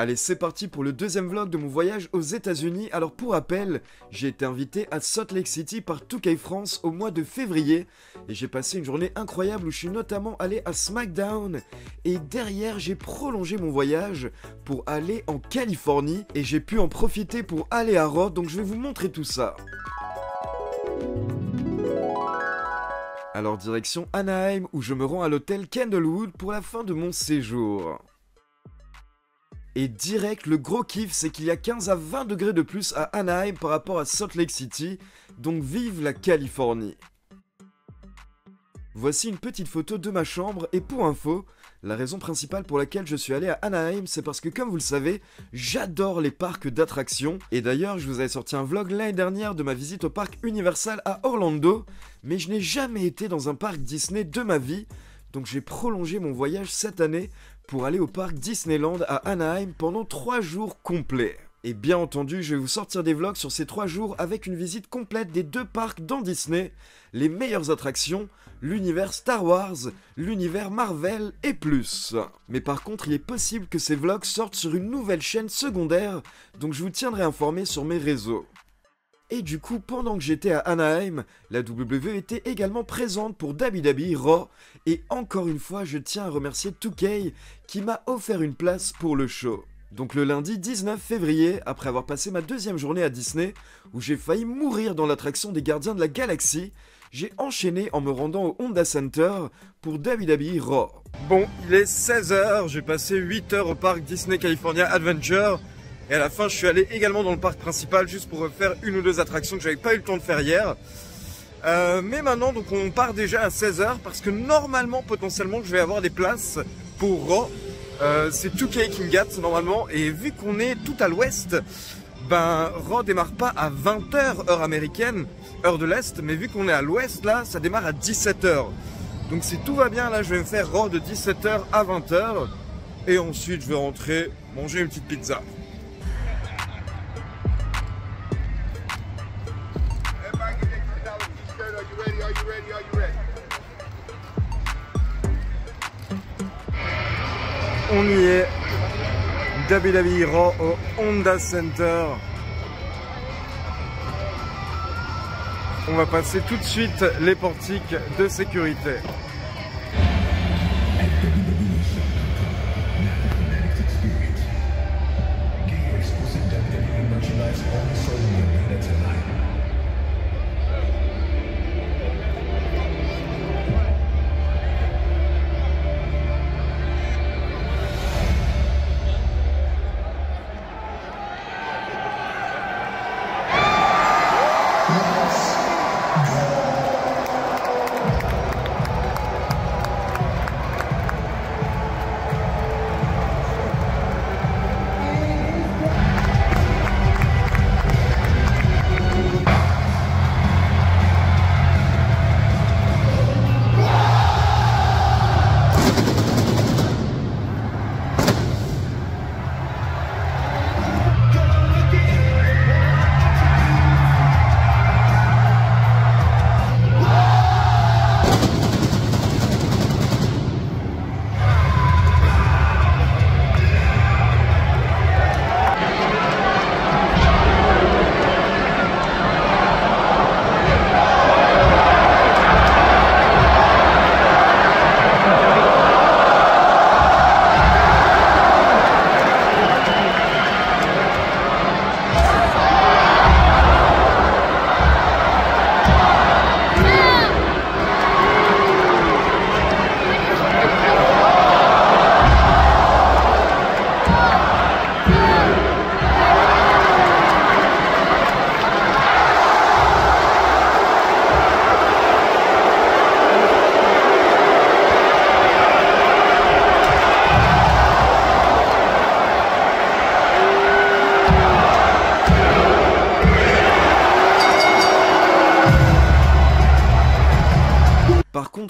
Allez, c'est parti pour le deuxième vlog de mon voyage aux États-Unis. Alors pour rappel, j'ai été invité à Salt Lake City par 2K France au mois de février et j'ai passé une journée incroyable où je suis notamment allé à SmackDown et derrière j'ai prolongé mon voyage pour aller en Californie et j'ai pu en profiter pour aller à Raw, donc je vais vous montrer tout ça. Alors direction Anaheim où je me rends à l'hôtel Kendallwood pour la fin de mon séjour. Et direct, le gros kiff, c'est qu'il y a 15 à 20 degrés de plus à Anaheim par rapport à Salt Lake City, donc vive la Californie. Voici une petite photo de ma chambre, et pour info, la raison principale pour laquelle je suis allé à Anaheim, c'est parce que, comme vous le savez, j'adore les parcs d'attractions, et d'ailleurs, je vous avais sorti un vlog l'année dernière de ma visite au parc Universal à Orlando, mais je n'ai jamais été dans un parc Disney de ma vie, donc j'ai prolongé mon voyage cette année pour aller au parc Disneyland à Anaheim pendant 3 jours complets. Et bien entendu, je vais vous sortir des vlogs sur ces 3 jours avec une visite complète des 2 parcs dans Disney, les meilleures attractions, l'univers Star Wars, l'univers Marvel et plus. Mais par contre, il est possible que ces vlogs sortent sur une nouvelle chaîne secondaire, donc je vous tiendrai informé sur mes réseaux. Et du coup, pendant que j'étais à Anaheim, la WWE était également présente pour WWE RAW. Et encore une fois, je tiens à remercier 2K qui m'a offert une place pour le show. Donc le lundi 19 février, après avoir passé ma deuxième journée à Disney, où j'ai failli mourir dans l'attraction des Gardiens de la Galaxie, j'ai enchaîné en me rendant au Honda Center pour WWE RAW. Bon, il est 16 h, j'ai passé 8 heures au parc Disney California Adventure. Et à la fin, je suis allé également dans le parc principal juste pour refaire une ou deux attractions que j'avais pas eu le temps de faire hier. Mais maintenant, donc, on part déjà à 16 h parce que normalement, potentiellement, je vais avoir des places pour Raw. C'est 2K qui me gâte normalement. Et vu qu'on est tout à l'ouest, ben Raw démarre pas à 20 h, heure américaine, heure de l'Est. Mais vu qu'on est à l'ouest, là, ça démarre à 17 h. Donc si tout va bien, là, je vais me faire Raw de 17 h à 20 h. Et ensuite, je vais rentrer manger une petite pizza. On y est, WWE RAW au Honda Center. On va passer tout de suite les portiques de sécurité.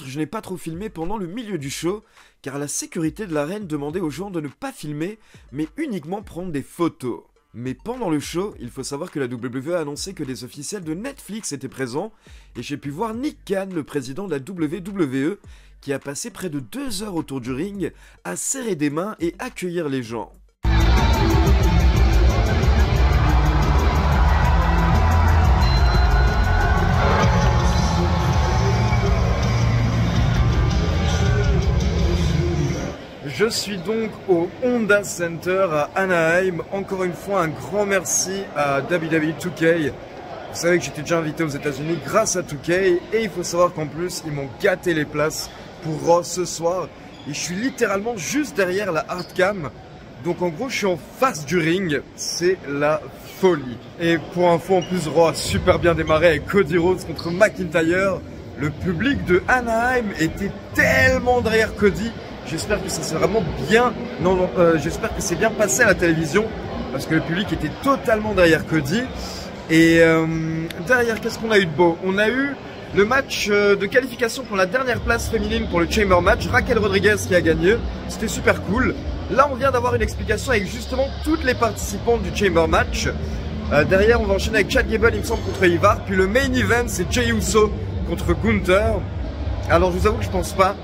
Je n'ai pas trop filmé pendant le milieu du show car la sécurité de l'arène demandait aux gens de ne pas filmer mais uniquement prendre des photos. Mais pendant le show, il faut savoir que la WWE a annoncé que des officiels de Netflix étaient présents et j'ai pu voir Nick Khan, le président de la WWE, qui a passé près de 2 heures autour du ring à serrer des mains et accueillir les gens. Je suis donc au Honda Center à Anaheim. Encore une fois, un grand merci à WWE 2K. Vous savez que j'étais déjà invité aux États-Unis grâce à 2K. Et il faut savoir qu'en plus, ils m'ont gâté les places pour Raw ce soir. Et je suis littéralement juste derrière la hardcam. Donc en gros, je suis en face du ring. C'est la folie. Et pour info, en plus, Raw a super bien démarré avec Cody Rhodes contre McIntyre. Le public de Anaheim était tellement derrière Cody. J'espère que ça s'est vraiment bien... j'espère que c'est bien passé à la télévision. Parce que le public était totalement derrière Cody. Et derrière, qu'est-ce qu'on a eu de beau? On a eu le match de qualification pour la dernière place féminine pour le Chamber Match. Raquel Rodriguez qui a gagné. C'était super cool. Là, on vient d'avoir une explication avec justement toutes les participantes du Chamber Match. Derrière, on va enchaîner avec Chad Gable, il me semble, contre Ivar. Puis le main event, c'est Jey Uso contre Gunther. Alors, je vous avoue que je pense pas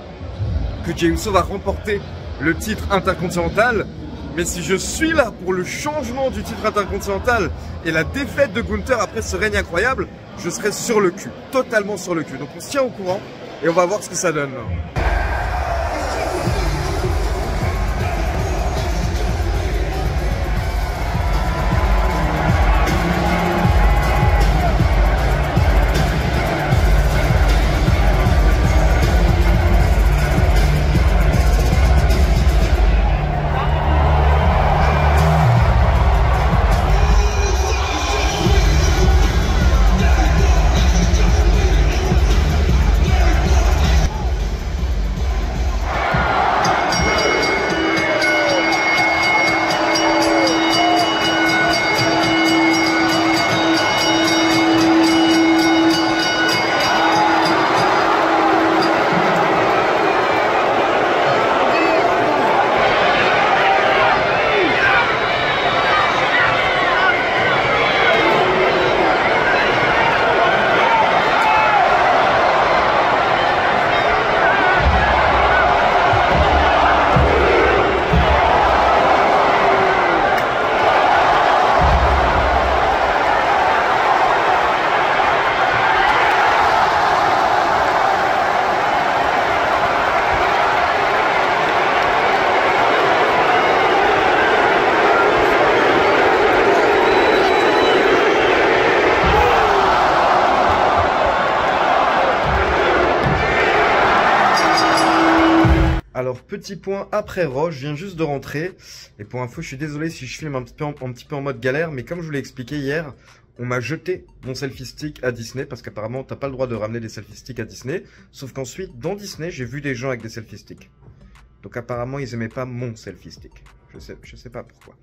que Jey Uso va remporter le titre intercontinental. Mais si je suis là pour le changement du titre intercontinental et la défaite de Gunther après ce règne incroyable, je serai sur le cul, totalement sur le cul. Donc on se tient au courant et on va voir ce que ça donne. Alors, petit point après Raw, je viens juste de rentrer. Et pour info, je suis désolé si je filme un petit peu en mode galère, mais comme je vous l'ai expliqué hier, on m'a jeté mon selfie stick à Disney, parce qu'apparemment, t'as pas le droit de ramener des selfie sticks à Disney. Sauf qu'ensuite, dans Disney, j'ai vu des gens avec des selfie sticks. Donc apparemment, ils aimaient pas mon selfie stick. Je sais pas pourquoi.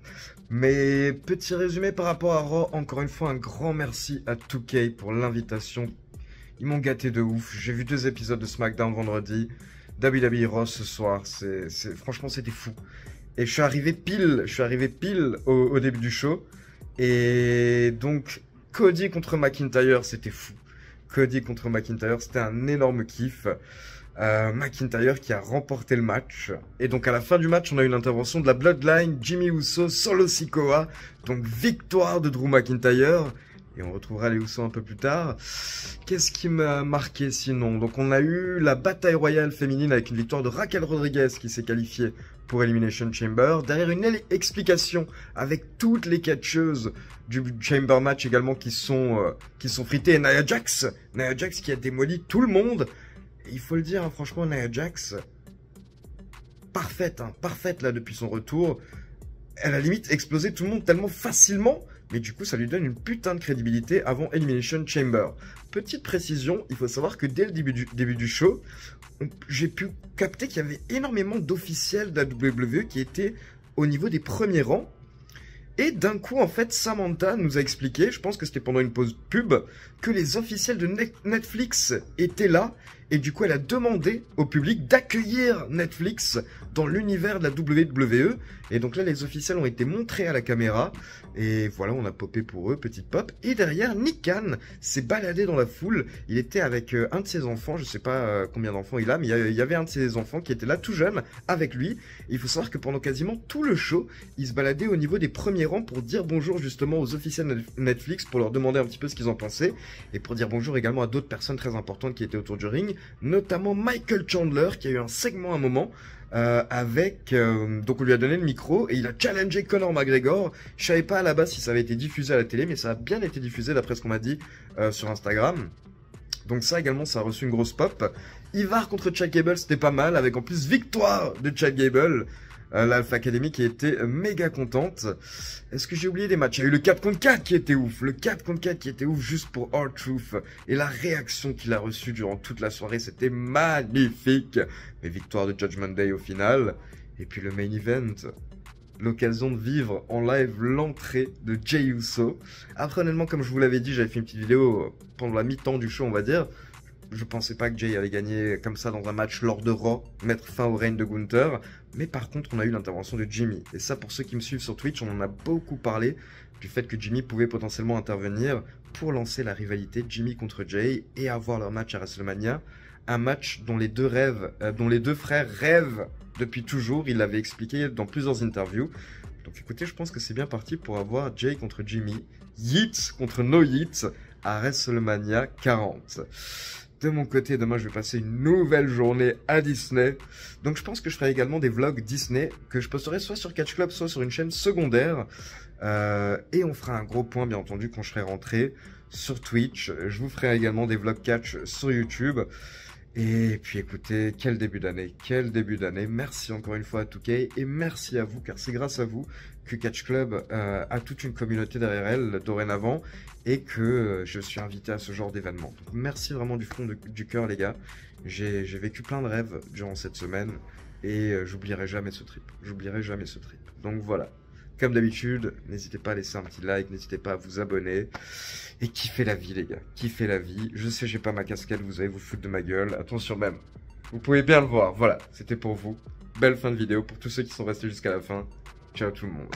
Mais petit résumé par rapport à Raw, encore une fois, un grand merci à 2K pour l'invitation. Ils m'ont gâté de ouf. J'ai vu 2 épisodes de SmackDown vendredi. WWE RAW ce soir, franchement c'était fou. Et je suis arrivé pile au début du show. Et donc Cody contre McIntyre, c'était fou. Cody contre McIntyre, c'était un énorme kiff. McIntyre qui a remporté le match. Et donc à la fin du match, on a eu l'intervention de la Bloodline, Jimmy Uso, Solo Sikoa. Donc victoire de Drew McIntyre. Et on retrouvera les Usos un peu plus tard. Qu'est-ce qui m'a marqué sinon? Donc on a eu la bataille royale féminine avec une victoire de Raquel Rodriguez qui s'est qualifiée pour Elimination Chamber. Derrière, une explication avec toutes les catcheuses du Chamber Match également qui sont fritées. Et Nia Jax qui a démoli tout le monde. Et il faut le dire, hein, franchement, Nia Jax, parfaite là depuis son retour. Elle a limite explosé tout le monde tellement facilement. Mais du coup, ça lui donne une putain de crédibilité avant Elimination Chamber. Petite précision, il faut savoir que dès le début du show, j'ai pu capter qu'il y avait énormément d'officiels de la WWE qui étaient au niveau des premiers rangs. Et d'un coup, en fait, Samantha nous a expliqué, je pense que c'était pendant une pause pub, que les officiels de Netflix étaient là. Et du coup, elle a demandé au public d'accueillir Netflix dans l'univers de la WWE. Et donc là, les officiels ont été montrés à la caméra. Et voilà, on a popé pour eux, petite pop. Et derrière, Nick Khan s'est baladé dans la foule. Il était avec un de ses enfants, je sais pas combien d'enfants il a, mais il y avait un de ses enfants qui était là tout jeune avec lui. Et il faut savoir que pendant quasiment tout le show, il se baladait au niveau des premiers rangs pour dire bonjour justement aux officiels Netflix, pour leur demander un petit peu ce qu'ils en pensaient. Et pour dire bonjour également à d'autres personnes très importantes qui étaient autour du ring. Notamment Michael Chandler qui a eu un segment à un moment Donc on lui a donné le micro et il a challengé Conor McGregor. Je savais pas à la base si ça avait été diffusé à la télé, mais ça a bien été diffusé d'après ce qu'on m'a dit sur Instagram. Donc ça également, ça a reçu une grosse pop. Ivar contre Chad Gable, c'était pas mal, avec en plus victoire de Chad Gable. L'Alpha Academy qui était méga contente. Est-ce que j'ai oublié des matchs? Il y a eu le 4 contre 4 qui était ouf. Le 4 contre 4 qui était ouf juste pour R-Truth. Et la réaction qu'il a reçue durant toute la soirée, c'était magnifique. Mais victoire de Judgment Day au final. Et puis le main event. L'occasion de vivre en live l'entrée de Jey Uso. Après, honnêtement, comme je vous l'avais dit, j'avais fait une petite vidéo pendant la mi-temps du show, on va dire. Je pensais pas que Jey allait gagner comme ça dans un match lors de Raw, mettre fin au règne de Gunther. Mais par contre, on a eu l'intervention de Jimmy. Et ça, pour ceux qui me suivent sur Twitch, on en a beaucoup parlé du fait que Jimmy pouvait potentiellement intervenir pour lancer la rivalité Jimmy contre Jey et avoir leur match à WrestleMania. Un match dont les deux frères rêvent depuis toujours. Il l'avait expliqué dans plusieurs interviews. Donc écoutez, je pense que c'est bien parti pour avoir Jey contre Jimmy, Yeats contre No Yeats à WrestleMania 40. De mon côté, demain, je vais passer une nouvelle journée à Disney. Donc, je pense que je ferai également des vlogs Disney que je posterai soit sur Catch Club, soit sur une chaîne secondaire. Et on fera un gros point, bien entendu, quand je serai rentré sur Twitch. Je vous ferai également des vlogs Catch sur YouTube. Et puis, écoutez, quel début d'année, quel début d'année. Merci encore une fois à 2K et merci à vous, car c'est grâce à vous que Catch Club a toute une communauté derrière elle dorénavant et que je suis invité à ce genre d'événement. Merci vraiment du fond du cœur les gars, j'ai vécu plein de rêves durant cette semaine et j'oublierai jamais ce trip, donc voilà. Comme d'habitude, n'hésitez pas à laisser un petit like, n'hésitez pas à vous abonner. Et kiffez la vie les gars, kiffez la vie. Je sais, j'ai pas ma casquette, vous allez vous foutre de ma gueule. Attention même, vous pouvez bien le voir. Voilà, c'était pour vous. Belle fin de vidéo pour tous ceux qui sont restés jusqu'à la fin. Ciao tout le monde.